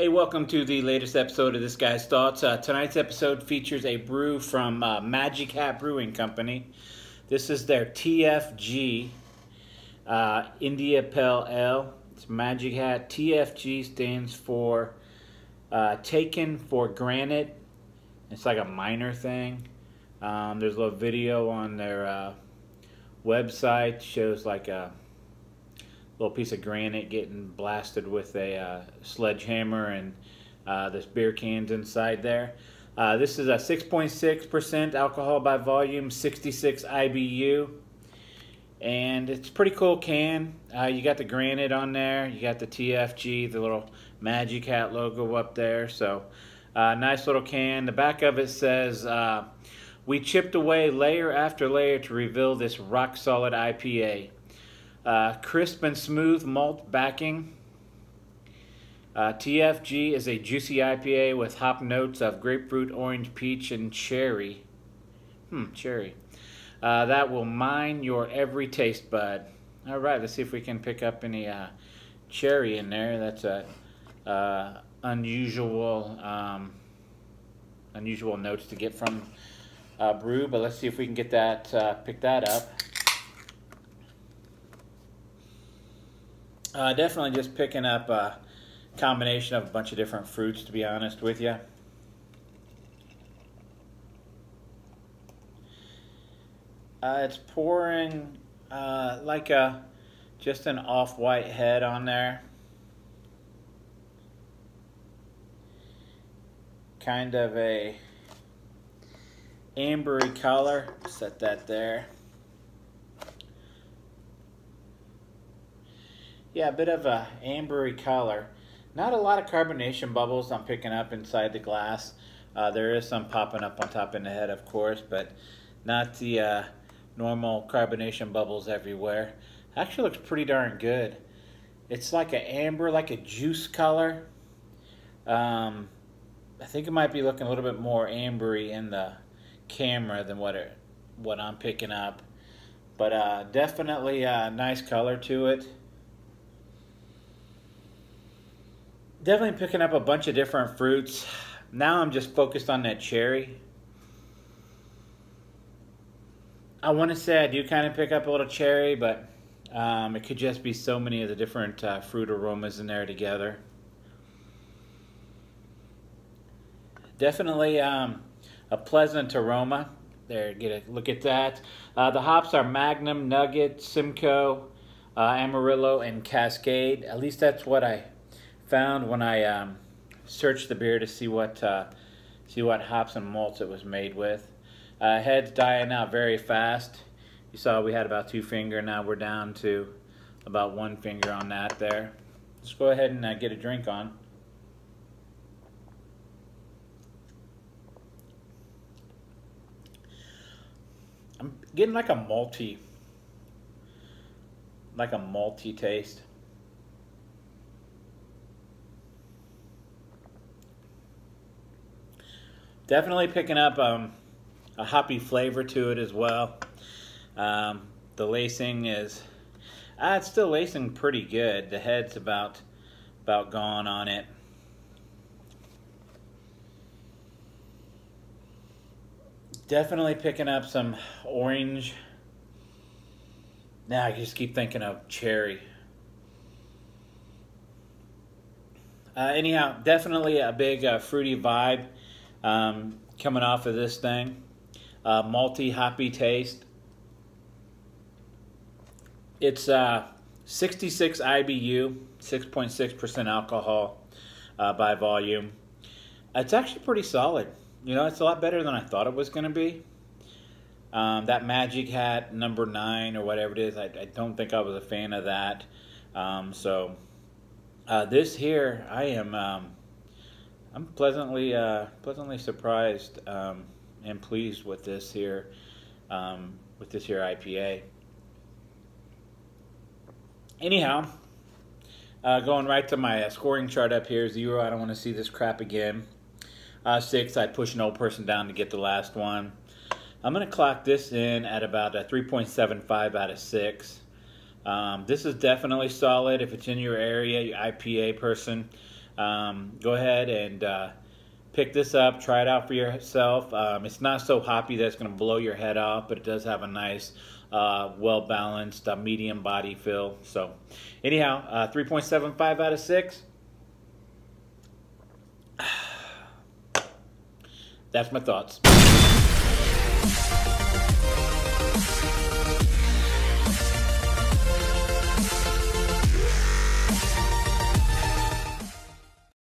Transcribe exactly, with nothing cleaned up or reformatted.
Hey, welcome to the latest episode of This Guy's Thoughts. Uh, tonight's episode features a brew from uh, Magic Hat Brewing Company. This is their T F G uh, India Pale Ale. It's Magic Hat. T F G stands for uh, Taken For Granite. It's like a minor thing. Um, there's a little video on their uh, website. Shows like a little piece of granite getting blasted with a uh, sledgehammer, and uh, there's beer cans inside there. Uh, this is a six point six percent alcohol by volume, sixty-six I B U, and it's a pretty cool can. Uh, you got the granite on there, you got the T F G, the little Magic Hat logo up there, so uh, nice little can. The back of it says, uh, we chipped away layer after layer to reveal this rock-solid I P A. Uh, crisp and smooth malt backing. Uh, T F G is a juicy I P A with hop notes of grapefruit, orange, peach, and cherry. Hmm, cherry. Uh, that will mine your every taste bud. All right, let's see if we can pick up any uh, cherry in there. That's a uh, unusual, um, unusual notes to get from uh, brew, but let's see if we can get that, uh, pick that up. Uh, definitely just picking up a combination of a bunch of different fruits, to be honest with you. Uh, it's pouring uh, like a just an off-white head on there. Kind of a ambery color. Set that there. Yeah, a bit of a ambery color. Not a lot of carbonation bubbles I'm picking up inside the glass. Uh, there is some popping up on top and the head, of course, but not the uh, normal carbonation bubbles everywhere. Actually looks pretty darn good. It's like an amber, like a juice color. Um, I think it might be looking a little bit more ambery in the camera than what, it, what I'm picking up. But uh, definitely a nice color to it. Definitely picking up a bunch of different fruits. Now I'm just focused on that cherry. I want to say I do kind of pick up a little cherry, but um, it could just be so many of the different uh, fruit aromas in there together. Definitely um, a pleasant aroma. There, get a look at that. Uh, the hops are Magnum, Nugget, Simcoe, uh, Amarillo, and Cascade. At least that's what I found when I um, searched the beer to see what uh, see what hops and malts it was made with. Uh, head's dying out very fast. You saw we had about two finger, now we're down to about one finger on that there. Let's go ahead and uh, get a drink on. I'm getting like a malty, like a malty taste. Definitely picking up um, a hoppy flavor to it as well. Um, the lacing is, uh, it's still lacing pretty good. The head's about, about gone on it. Definitely picking up some orange. Now I just keep thinking of cherry. Uh, anyhow, definitely a big uh, fruity vibe. Um, coming off of this thing, uh, malty, hoppy taste. It's uh, sixty-six I B U, six point six percent alcohol uh, by volume. It's actually pretty solid. You know, it's a lot better than I thought it was going to be. Um, that Magic Hat number nine or whatever it is, I, I don't think I was a fan of that. Um, so uh, this here, I am... Um, I'm pleasantly uh, pleasantly surprised um, and pleased with this here um, with this here I P A. Anyhow, uh, going right to my uh, scoring chart up here. Zero, I don't want to see this crap again. Uh, six, I'd push an old person down to get the last one. I'm gonna clock this in at about a three point seven five out of six. Um, this is definitely solid. If it's in your area, your I P A person. um, go ahead and uh, pick this up, try it out for yourself. Um, it's not so hoppy that it's going to blow your head off, but it does have a nice, uh, well-balanced, uh, medium body feel. So anyhow, uh, three point seven five out of six. That's my thoughts.